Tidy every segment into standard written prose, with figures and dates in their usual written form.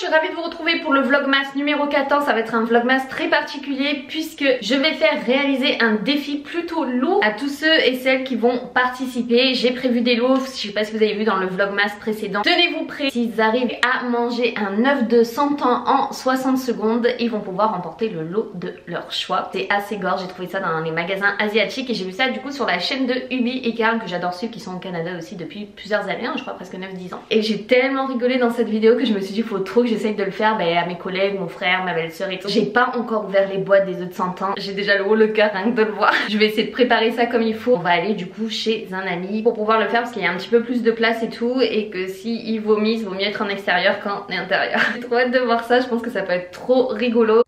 je suis ravie de vous retrouver pour le vlogmas numéro 14. Ça va être un vlogmas très particulier puisque je vais faire réaliser un défi plutôt lourd à tous ceux et celles qui vont participer. J'ai prévu des lots, je sais pas si vous avez vu dans le vlogmas précédent. Tenez-vous prêts, s'ils arrivent à manger un œuf de 100 ans en 60 secondes, ils vont pouvoir remporter le lot de leur choix. C'est assez gore, j'ai trouvé ça dans les magasins asiatiques et j'ai vu ça du coup sur la chaîne de Hubby et Karen que j'adore suivre, qui sont au Canada aussi depuis plusieurs années, hein, je crois presque 9-10 ans. Et j'ai tellement rigolé dans cette vidéo que je me suis dit, faut trop que j'essaye de le faire à mes collègues, mon frère, ma belle-sœur et tout. J'ai pas encore ouvert les boîtes des œufs de 100 ans. J'ai déjà le haut le cœur rien que de le voir. Je vais essayer de préparer ça comme il faut. On va aller du coup chez un ami pour pouvoir le faire parce qu'il y a un petit peu plus de place et tout, et que si ils vomissent, vaut mieux être en extérieur qu'en intérieur. J'ai trop hâte de voir ça, je pense que ça peut être trop rigolo.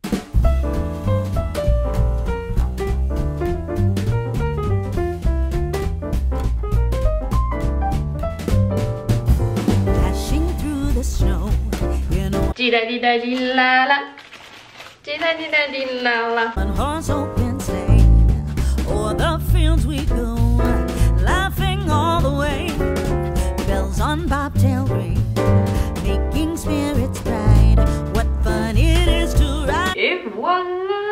Et voilà.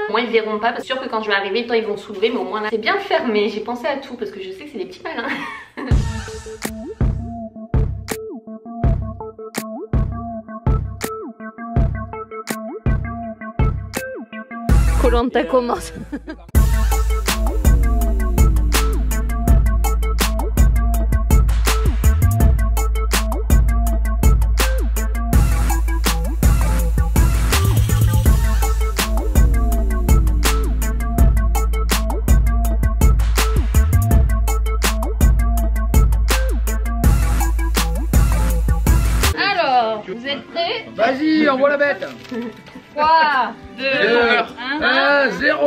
Moi, ils verront pas, parce que sûr que quand je vais arriver, ils vont soulever, mais au moins là, c'est bien fermé. J'ai pensé à tout parce que je sais que c'est des petits malins. Koh-Lanta commence. Alors, vous êtes prêts? Vas-y, envoie la bête. 3, 2, 1, 0.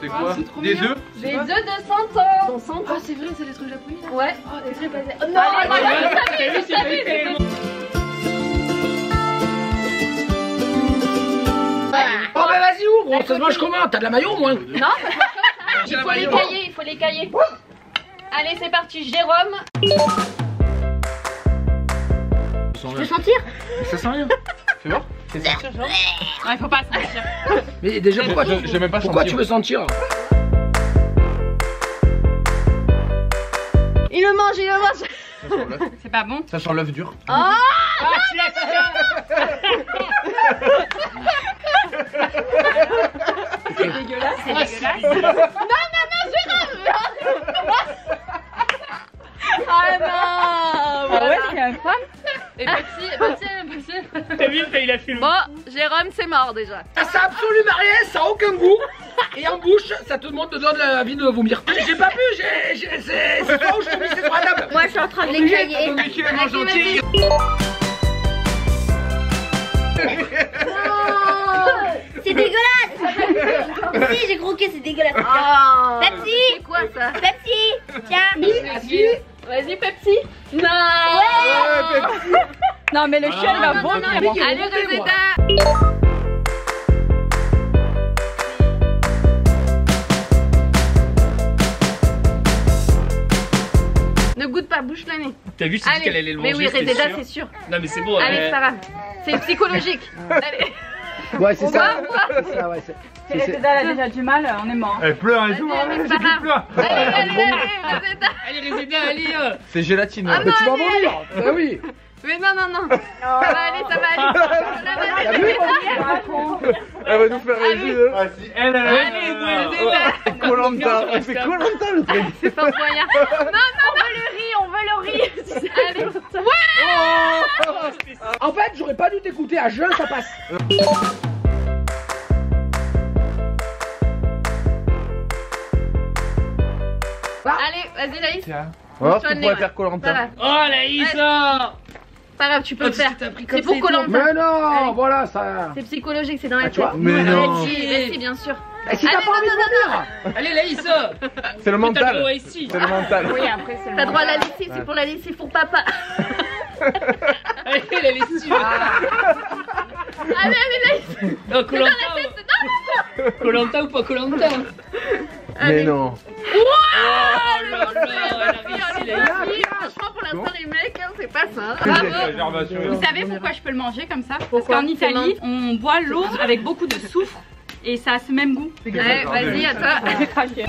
C'est quoi? Des œufs? Des œufs de 100 ans. Ah oh, c'est vrai, c'est les trucs japonais. Ouais. Oh, t'es très basé. Oh, non, allez, moi, je savais. Oh bah vas-y, ouvre, ça se mange comment? T'as de la maillot au moins? Non, il faut les cailler, il faut les cailler. Allez, c'est parti, Jérôme. Tu peux sentir? Mais ça sent rien. Fais voir. C'est ça. Non, il faut pas sentir. Mais déjà, pourquoi tu veux sentir? Il le mange, il le mange. C'est pas bon. Ça sent l'œuf dur. Oh, ah, c'est dégueulasse. C'est dégueulasse. Non, non, non, Jérôme. Ah non. Ouais, c'est un fan. Et petit. T'as vu, il a filmé. Bon, Jérôme, c'est mort déjà. Ça a absolument rien, ça a aucun goût. Et en bouche, ça te demande de donner la vie de vomir. J'ai pas pu, c'est toi où je te mets, c'est toi à table. Moi, je suis en train de les cailler. C'est dégueulasse. Si, j'ai croqué, c'est dégueulasse. Pepsi. C'est quoi ça? Pepsi. Tiens. Vas-y Pepsi. Non ouais, Pepsi. Non mais le chien il va vomir. Allez résultat. Ne goûte pas, bouche le nez. T'as vu, c'est dit qu'elle allait le manger. Mais oui, résultat c'est sûr. Non mais c'est bon. Allez Sarah, c'est psychologique. Allez. Ouais, c'est ça. Si Rézeda a déjà du mal, on est mort. Elle pleure et tout, j'ai plus pleure. Allez Rézeda, allez. C'est gélatine. Mais tu vas vomir. Bah oui. Mais non, non, non. Ça va aller, ça va aller. Elle va nous faire réagir. Allez, Koh-Lanta. C'est Koh-Lanta le truc. C'est pas moyen. Non, non, on veut le riz. Allez. Ouais. En fait, j'aurais pas dû t'écouter à jeun, ça passe. Allez, vas-y Laïs. Voilà, tu pourrais faire Koh-Lanta. Oh Laïs, pas grave, tu peux le faire. C'est pour Koh-Lanta. Mais non, voilà ça. C'est psychologique, c'est dans la tête. Mais non. Merci, bien sûr. Si t'as pas envie de venir. Allez Laïs. C'est le mental. C'est le mental. Oui, après c'est le mental. T'as droit à la lessive, c'est pour la lessive pour papa. Allez la lessive. Allez, allez Laïs. Non, Koh-Lanta ou pas Koh-Lanta. Mais non. Wouah, le mental. les gars. Franchement, pour l'instant, les mecs, c'est pas ça. Bravo. Vous savez pourquoi je peux le manger comme ça? Parce qu'en Italie, on boit l'eau avec beaucoup de soufre et ça a ce même goût. Ouais, vas-y, à toi. J'ai craqué.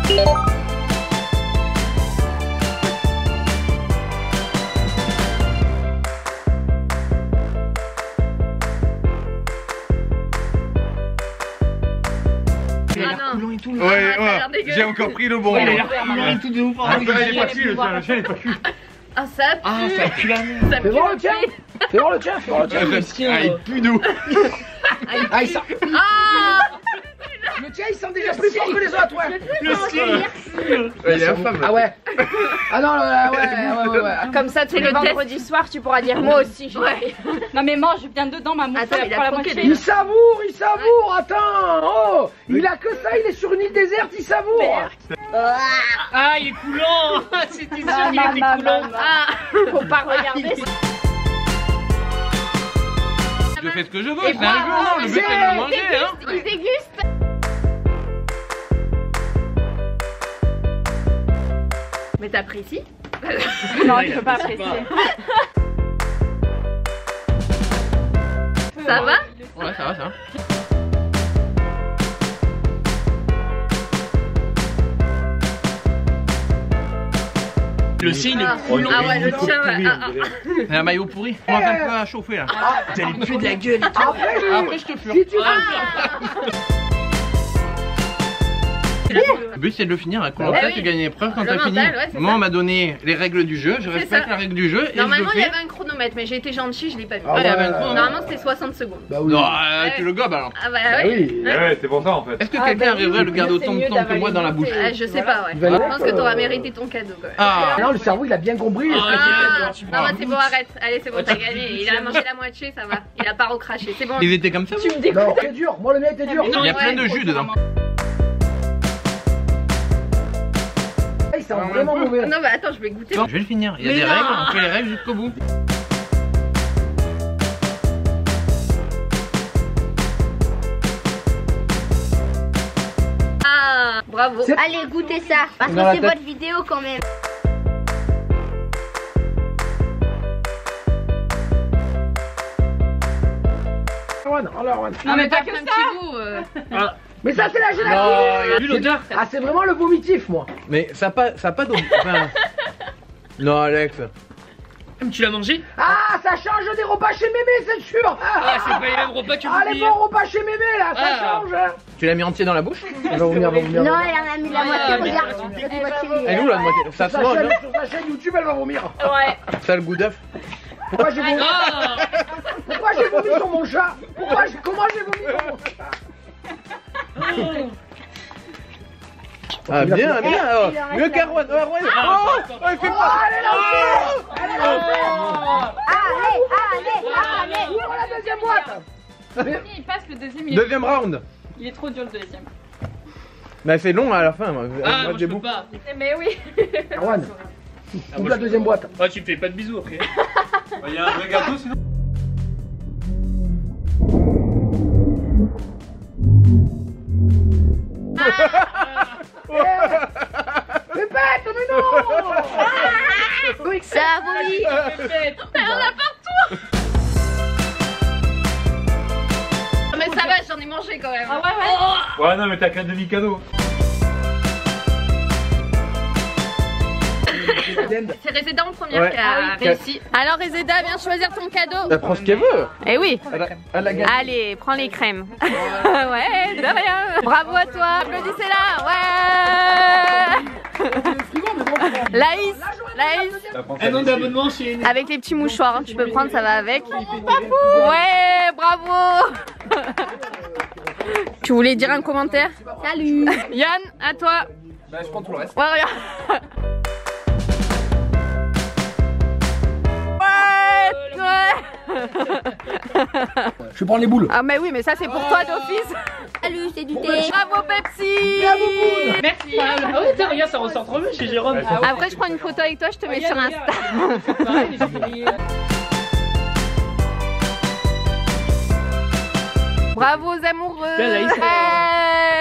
Ouais, ouais. J'ai encore pris le bon. Ouais, il a l'air coulant et tout de ouf. Ah, il est pas cuit, le chien, il est pas cuit. Ah, ça pue. Ah, ça pue la merde. C'est bon le tien? C'est bon le tien? C'est bon le tien? Ah, il pue d'eau. Ah, il sent. Ah, le tien, il sent déjà plus fort que les autres, ouais. Le sien. Il est infâme. Ah ouais. Ah non, ouais, ouais. Comme ça, tous les vendredis soirs, tu pourras dire moi aussi. Ouais. Non, mais mange, je viens dedans, ma moitié. Il savoure, il savoure. Attends, oh. Il a que ça, il est sur une île déserte, il savoure. Ah, il est coulant. C'était sûr, il était coulant. Ah, faut pas regarder. Je fais ce que je veux, c'est rigolo. Le but, c'est de le manger, hein. Il déguste. Mais t'apprécies? Non, je peux pas apprécier. Ça va? Ouais, ça va, ça va. Le sien, il est coulant. Ah ouais, le tien, ouais. Un maillot pourri. On va un peu à chauffer là. Ah, t'as les puits de la gueule. Après, je te fure. Le but c'est de le finir à Koh-Lanta, tu gagnes l'épreuve quand t'as fini. Moi on m'a donné les règles du jeu, je respecte la règle du jeu. Normalement il y avait un chronomètre mais j'ai été gentille, je l'ai pas vu. Normalement c'était 60 secondes. Non, tu le gobes alors. Ah bah oui, c'est pour ça en fait. Est-ce que quelqu'un arriverait à le garder autant de temps que moi dans la bouche? Je sais pas, ouais. Je pense que t'auras mérité ton cadeau quand même. Non, le cerveau il a bien compris. Non, c'est bon, arrête. Allez, c'est bon, t'as gagné. Il a mangé la moitié, ça va. Il a pas recraché, c'est bon. Il était comme ça? Tu me dégoûtes. Non, c'est dur, moi le mien était dur. Il y a plein de jus dedans. C'est vraiment mauvais. Non mais attends, je vais goûter. Je vais le finir. Il y a des règles, on fait les règles jusqu'au bout. Ah, bravo. Allez, goûtez ça. Parce que c'est votre vidéo quand même. Non mais pas que ça. Mais ça c'est la gélatine. Non, ah c'est vraiment le vomitif moi. Mais ça a pas d'eau. Enfin... Non Alex. Mais tu l'as mangé? Ah ça change des repas chez mémé c'est sûr. Ah c'est pas les mêmes repas que vous. Ah les bons repas chez mémé là, ça change hein. Tu l'as mis entier dans la bouche? Non elle en a mis la moitié, regarde. Elle est où la moitié? Ça se mange. Sur sa chaîne YouTube elle va vomir. Ouais. Ça a le goût d'œuf. Pourquoi j'ai vomi? Pourquoi j'ai vomi sur mon chat? Comment j'ai vomi sur mon chat? Ah bien, bien. Mieux qu'Arwan. Oh, elle fait pas. Elle est là aussi. Allez. Ouvre la deuxième boîte. Il passe le deuxième. Deuxième round. Il est trop dur le deuxième. Bah c'est long à la fin. Ah moi je peux pas. Mais oui. Arwan, ouvre la deuxième boîte. Ah tu me fais pas de bisous après. Il y a un vrai gâteau sinon. Mais bête, mais non! Ça a vomi! Il y en a partout! Mais ça va, j'en ai mangé quand même! Ah ouais, ouais! Ouais, non, mais t'as qu'un demi-cadeau! C'est Reseda en première qui a réussi. Alors Reseda, viens choisir ton cadeau. Elle prend ce qu'elle veut. Eh oui. Allez, prends les crèmes. Ouais, de rien. Bravo à toi. Applaudissez-la. Ouais. Laïs. Un nom d'abonnement chez. Avec les petits mouchoirs, tu peux prendre, ça va avec. Ouais, bravo. Tu voulais dire un commentaire? Salut. Yann, à toi. Bah je prends tout le reste. Ouais, regarde. Je vais prendre les boules. Ah mais oui mais ça c'est pour toi d'office. Salut c'est du thé. Bravo Pepsi. Bravo. Merci. Ah ouais t'as rien, ça ressort trop bien chez Jérôme. Après je prends une photo avec toi, je te mets sur Insta. Bravo aux amoureux.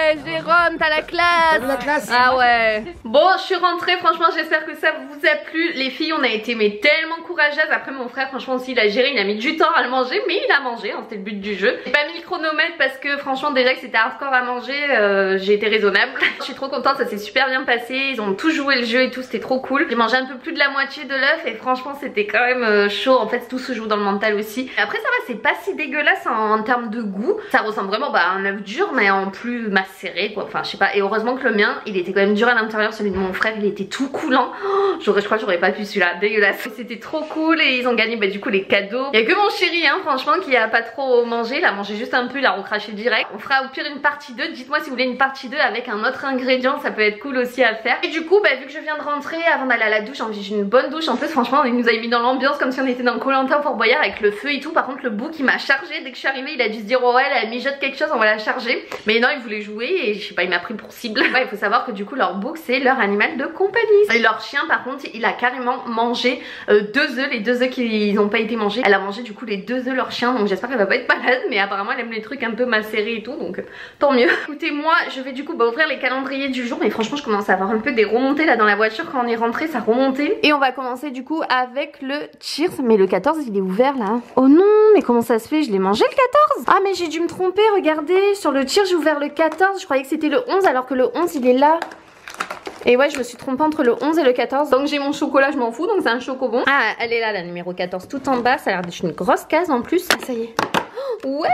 Ouais, Jérôme, t'as la classe. T'as la classe. Ah ouais. Bon, je suis rentrée. Franchement, j'espère que ça vous a plu. Les filles, on a été mais tellement courageuses. Après, mon frère, franchement, aussi, il a géré. Il a mis du temps à le manger, mais il a mangé. Hein, c'était le but du jeu. J'ai pas mis le chronomètre parce que, franchement, déjà que c'était hardcore à manger, j'ai été raisonnable. Je suis trop contente. Ça s'est super bien passé. Ils ont tout joué le jeu et tout. C'était trop cool. J'ai mangé un peu plus de la moitié de l'œuf et franchement, c'était quand même chaud. En fait, tout se joue dans le mental aussi. Après, ça va, c'est pas si dégueulasse en termes de goût. Ça ressemble vraiment bah, à un œuf dur, mais en plus macéré, quoi. Enfin, je sais pas. Et heureusement que le mien, il était quand même dur à l'intérieur. Celui de mon frère, il était tout coulant. Oh, je crois que j'aurais pas pu celui-là. Dégueulasse. C'était trop cool et ils ont gagné bah, du coup les cadeaux. Il y a que mon chéri, hein, franchement, qui a pas trop mangé. Il a mangé juste un peu, il a recraché direct. On fera au pire une partie 2. Dites-moi si vous voulez une partie 2 avec un autre ingrédient. Ça peut être cool aussi à faire. Et du coup, bah, vu que je viens de rentrer, avant d'aller à la douche, j'ai une bonne douche. En plus, franchement, il nous a mis dans l'ambiance comme si on était dans Koh-Lanta au Fort Boyard avec le feu et tout. Par contre, le bouc, il m'a chargé. Dès que je suis arrivée, il a dû se dire, oh ouais, elle mijote quelque chose, on va la charger. Mais non, il voulait jouer et je sais pas, il m'a pris pour cible. Ouais, il faut savoir que du coup, leur bouc, c'est leur animal de compagnie. Et leur chien, par contre, il a carrément mangé 2 œufs, les 2 œufs qui n'ont pas été mangés. Elle a mangé du coup les 2 œufs, leur chien. Donc j'espère qu'elle va pas être malade, mais apparemment, elle aime les trucs un peu macérés et tout. Donc tant mieux. Écoutez-moi, je vais du coup bah, ouvrir les calendriers du jour. Mais franchement, je commence à avoir un peu des remontées là dans la voiture quand on est rentré, ça remontait. Et on va commencer du coup avec le Cheers. Mais le 14, il est ouvert là. Oh non, mais comment ça se fait? Je l'ai mangé le 14? Ah, mais j'ai dû me tromper. Regardez, sur le Cheers, j'ai ouvert le 14. Je croyais que c'était le 11, alors que le 11, il est là. Et ouais, je me suis trompée entre le 11 et le 14. Donc j'ai mon chocolat, je m'en fous. Donc c'est un chocobon. Ah, elle est là, la numéro 14, tout en bas. Ça a l'air d'être une grosse case en plus. Ah, ça y est. Ouais,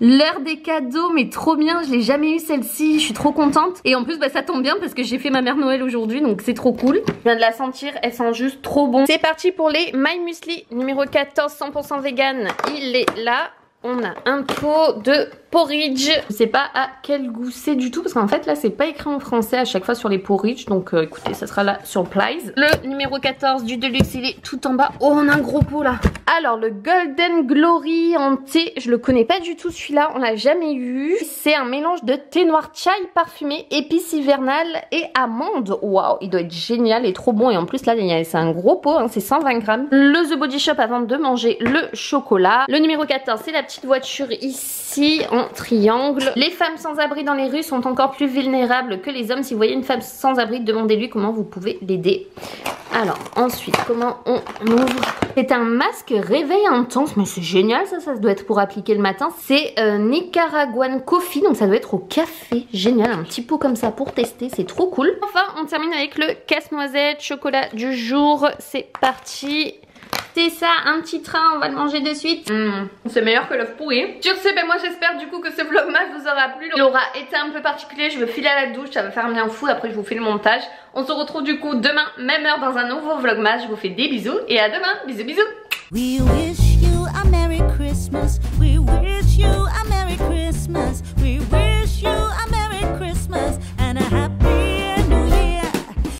l'heure des cadeaux, mais trop bien, je l'ai jamais eu celle-ci, je suis trop contente. Et en plus bah ça tombe bien parce que j'ai fait ma mère Noël aujourd'hui, donc c'est trop cool. Je viens de la sentir, elle sent juste trop bon. C'est parti pour les My Muesli numéro 14, 100% vegan, il est là. On a un pot de porridge. Je sais pas à quel goût c'est du tout parce qu'en fait là c'est pas écrit en français à chaque fois sur les porridge. Donc écoutez, ça sera la surprise. Le numéro 14 du Deluxe, il est tout en bas. Oh, on a un gros pot là. Alors le Golden Glory en thé, je le connais pas du tout celui-là, on l'a jamais eu. C'est un mélange de thé noir chai parfumé, épices hivernales et amandes. Waouh, il doit être génial et trop bon. Et en plus là c'est un gros pot, hein, c'est 120 grammes. Le The Body Shop avant de manger le chocolat. Le numéro 14, c'est la petite voiture ici en triangle. Les femmes sans abri dans les rues sont encore plus vulnérables que les hommes. Si vous voyez une femme sans abri, demandez-lui comment vous pouvez l'aider. Alors ensuite, comment on ouvre? C'est un masque réveil intense, mais c'est génial ça, ça doit être pour appliquer le matin. C'est Nicaraguan Coffee, donc ça doit être au café. Génial, un petit pot comme ça pour tester, c'est trop cool. Enfin, on termine avec le casse-noisette, chocolat du jour. C'est parti. C'est ça, un petit train, on va le manger de suite. C'est meilleur que l'œuf pourri. Sur ce, ben moi j'espère du coup que ce vlog mat vous aura plu. Il aura été un peu particulier, je vais filer à la douche, ça va faire un bien fou, après je vous fais le montage. On se retrouve du coup demain, même heure, dans un nouveau vlog mat. Je vous fais des bisous et à demain, bisous bisous.